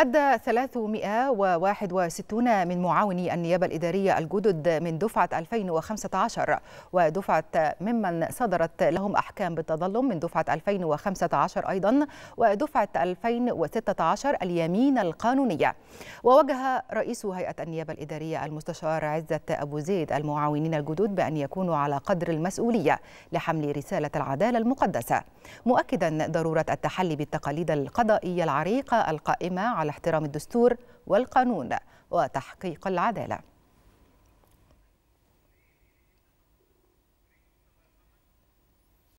أدى 361 من معاوني النيابة الإدارية الجدد من دفعة 2015 ودفعة ممن صدرت لهم أحكام بالتظلم من دفعة 2015 أيضا ودفعة 2016 اليمين القانونية. ووجه رئيس هيئة النيابة الإدارية المستشار عزة أبو زيد المعاونين الجدد بأن يكونوا على قدر المسؤولية لحمل رسالة العدالة المقدسة، مؤكدا ضرورة التحلي بالتقاليد القضائية العريقة القائمة على احترام الدستور والقانون وتحقيق العدالة.